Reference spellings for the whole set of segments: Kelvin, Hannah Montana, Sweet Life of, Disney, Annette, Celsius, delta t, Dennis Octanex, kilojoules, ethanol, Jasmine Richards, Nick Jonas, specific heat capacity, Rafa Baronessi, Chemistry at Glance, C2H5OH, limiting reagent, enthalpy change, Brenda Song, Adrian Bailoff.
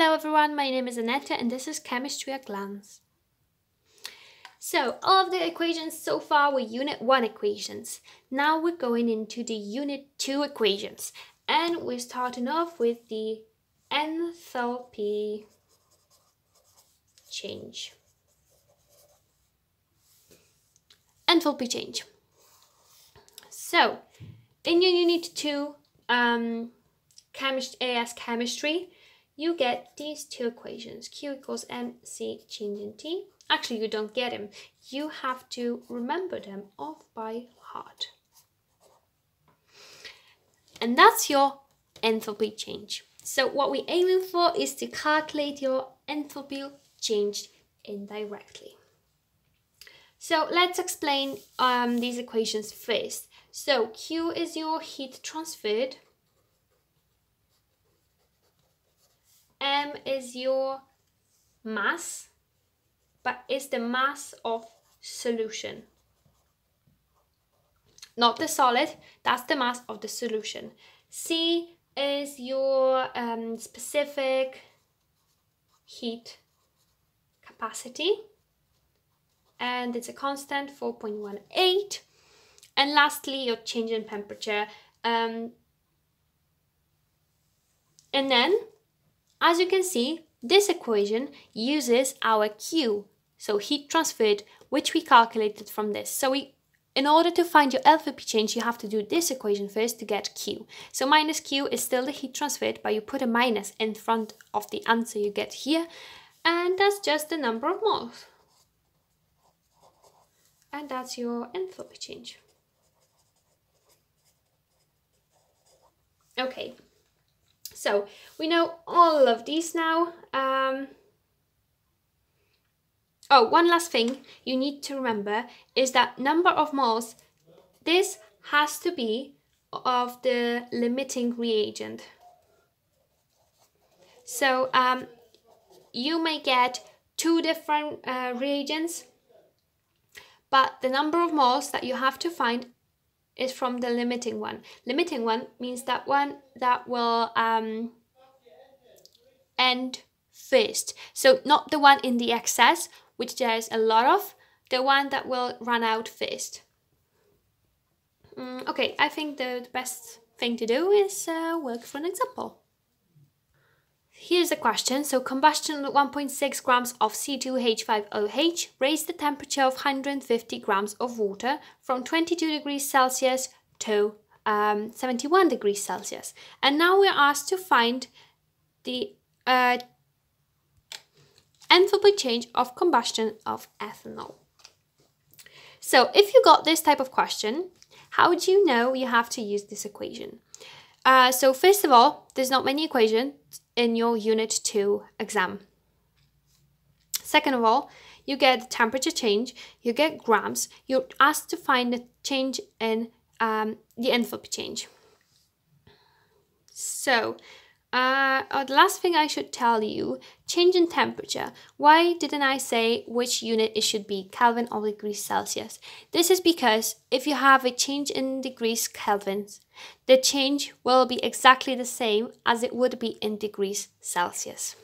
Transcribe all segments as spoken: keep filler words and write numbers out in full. Hello everyone, my name is Annette and this is Chemistry at Glance. So, all of the equations so far were Unit one equations. Now we're going into the Unit two equations. And we're starting off with the enthalpy change. Enthalpy change. So, in your Unit two um, chemist- A S Chemistry, you get these two equations, Q equals M C change in T. Actually, you don't get them. You have to remember them off by heart. And that's your enthalpy change. So what we're aiming for is to calculate your enthalpy change indirectly. So let's explain um, these equations first. So Q is your heat transferred. M is your mass, but it's the mass of solution, not the solid, that's the mass of the solution. C is your um, specific heat capacity, and it's a constant four point one eight. And lastly, your change in temperature. Um, and then as you can see, this equation uses our Q, so heat transferred, which we calculated from this. So we, in order to find your enthalpy change, you have to do this equation first to get Q. So minus Q is still the heat transferred, but you put a minus in front of the answer you get here. And that's just the number of moles. And that's your enthalpy change. Okay. So we know all of these now. Um, oh, one last thing you need to remember is that number of moles, this has to be of the limiting reagent. So um, you may get two different uh, reagents, but the number of moles that you have to find is from the limiting one. Limiting one means that one that will um, end first. So not the one in the excess, which there is a lot of, the one that will run out first. Mm, okay, I think the, the best thing to do is uh, work for an example. Here's a question. So combustion of one point six grams of C two H five O H raised the temperature of one hundred fifty grams of water from twenty-two degrees Celsius to um, seventy-one degrees Celsius. And now we're asked to find the uh, enthalpy change of combustion of ethanol. So if you got this type of question, how do you know you have to use this equation? Uh, so first of all, there's not many equations in your Unit two exam. Second of all, you get temperature change, you get grams, you're asked to find the change in um, the enthalpy change. So, uh, oh, the last thing I should tell you, change in temperature. Why didn't I say which unit it should be, Kelvin or degrees Celsius? This is because if you have a change in degrees Kelvin, the change will be exactly the same as it would be in degrees Celsius.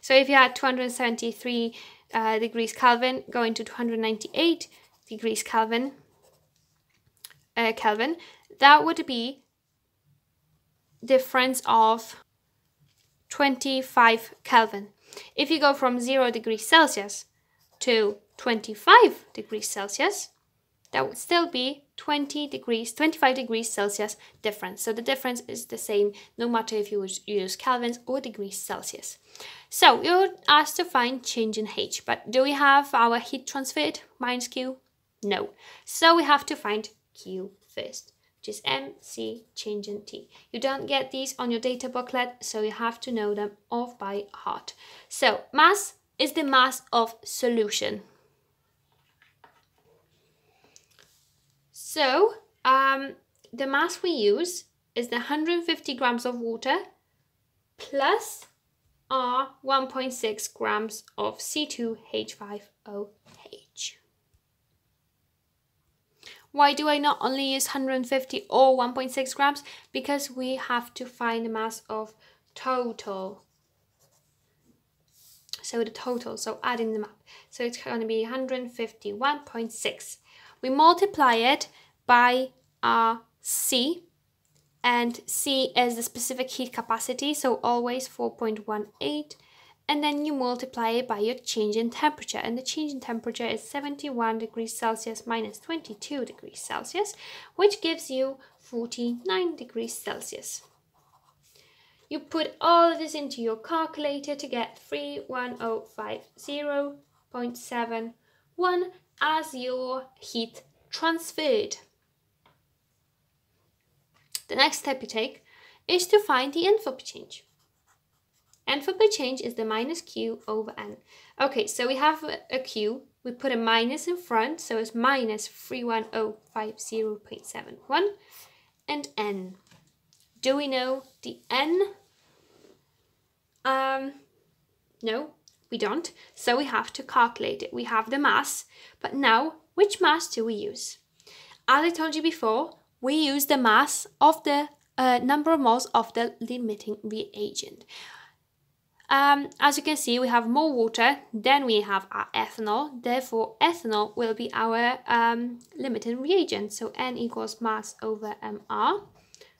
So if you had two hundred seventy-three uh, degrees Kelvin going to two hundred ninety-eight degrees Kelvin, uh, Kelvin, that would be difference of twenty-five Kelvin. If you go from zero degrees Celsius to twenty-five degrees Celsius, that would still be twenty degrees, twenty-five degrees Celsius difference. So the difference is the same, no matter if you use Kelvins or degrees Celsius. So you're asked to find change in H, but do we have our heat transferred minus Q? No. So we have to find Q first, which is M C change in T. You don't get these on your data booklet, so you have to know them off by heart. So mass is the mass of solution. So, um, the mass we use is the one hundred fifty grams of water plus our one point six grams of C two H five O H. Why do I not only use one hundred fifty or one point six grams? Because we have to find the mass of total So the total, so adding them up. So it's going to be one hundred fifty-one point six. We multiply it by our C, and C is the specific heat capacity, so always four point one eight. And then you multiply it by your change in temperature, and the change in temperature is seventy-one degrees Celsius minus twenty-two degrees Celsius, which gives you forty-nine degrees Celsius. You put all of this into your calculator to get three one zero five zero point seven one as your heat transferred. The next step you take is to find the enthalpy change. Enthalpy change is the minus Q over N. Okay, so we have a Q, we put a minus in front, so it's minus three one zero five zero point seven one, and N. Do we know the N? Um, no, we don't, so we have to calculate it. We have the mass, but now, which mass do we use? As I told you before, we use the mass of the uh, number of moles of the limiting reagent. Um, as you can see, we have more water than we have our ethanol, therefore ethanol will be our um, limiting reagent, so N equals mass over M R.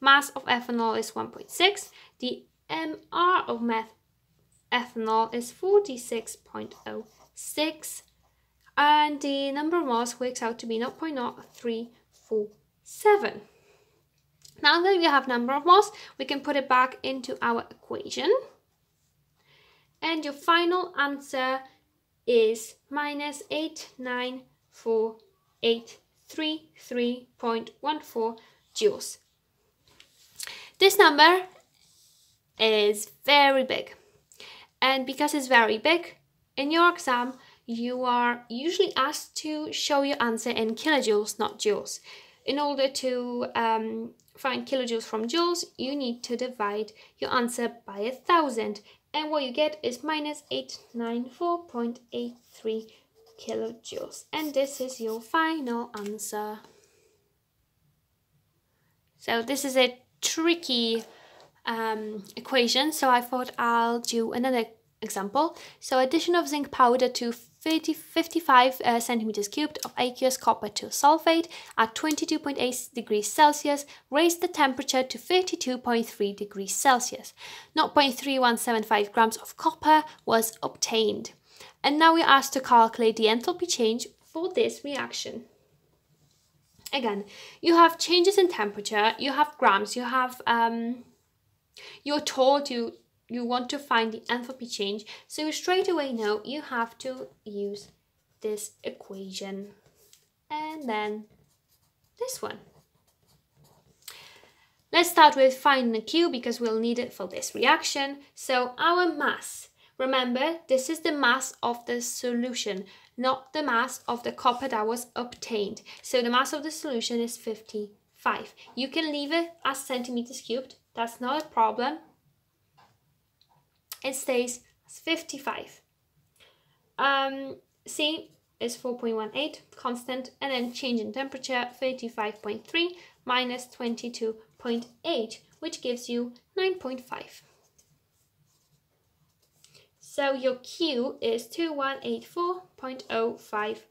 Mass of ethanol is one point six, the M R of meth ethanol is forty-six point zero six, and the number of moles works out to be zero point zero three four seven. Now that we have number of moles, we can put it back into our equation. And your final answer is minus eight nine four eight three three point one four joules. This number is very big. And because it's very big, in your exam, you are usually asked to show your answer in kilojoules, not joules. In order to um, find kilojoules from joules, you need to divide your answer by a thousand. And what you get is minus eight hundred ninety-four point eight three kilojoules. And this is your final answer. So this is a tricky um, equation. So I thought I'll do another example. So addition of zinc powder to fifty-five uh, centimeters cubed of aqueous copper to sulfate at twenty-two point eight degrees Celsius raised the temperature to thirty-two point three degrees Celsius. zero point three one seven five grams of copper was obtained. And now we're asked to calculate the enthalpy change for this reaction. Again, you have changes in temperature, you have grams, you have, um, you're told you you want to find the enthalpy change, so you straight away know you have to use this equation and then this one. Let's start with finding the Q because we'll need it for this reaction. So our mass, remember, this is the mass of the solution, not the mass of the copper that was obtained. So the mass of the solution is fifty-five. You can leave it as centimeters cubed, that's not a problem. It stays as fifty-five. Um, C is four point one eight, constant, and then change in temperature, thirty-five point three minus twenty-two point eight, which gives you nine point five. So your Q is two one eight four point zero five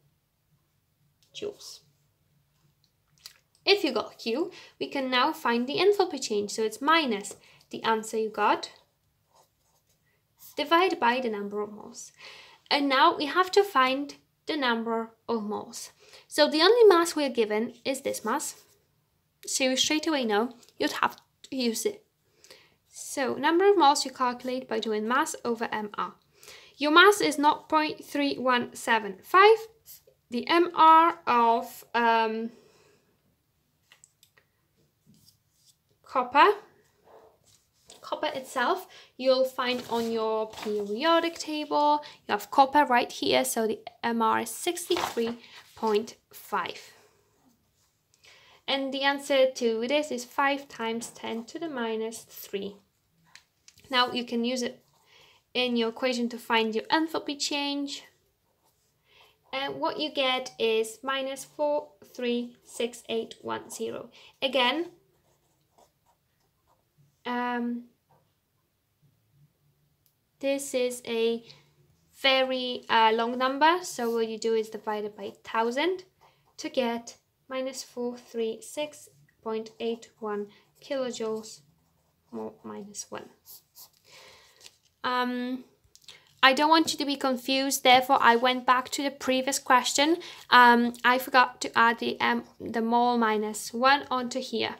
joules. If you got Q, we can now find the enthalpy change. So it's minus the answer you got, divided by the number of moles. And now we have to find the number of moles. So the only mass we're given is this mass. So you straight away know you'd have to use it. So number of moles you calculate by doing mass over M R. Your mass is not zero point three one seven five. The M R of um, copper Copper itself, you'll find on your periodic table. You have copper right here, so the M R is sixty-three point five. And the answer to this is five times ten to the minus three. Now you can use it in your equation to find your enthalpy change. And what you get is minus four three six eight one zero. Again, um, this is a very uh, long number, so what you do is divide it by one thousand to get minus four hundred thirty-six point eight one kilojoules or minus one. Um, I don't want you to be confused, therefore I went back to the previous question. Um, I forgot to add the, um, the mole minus one onto here.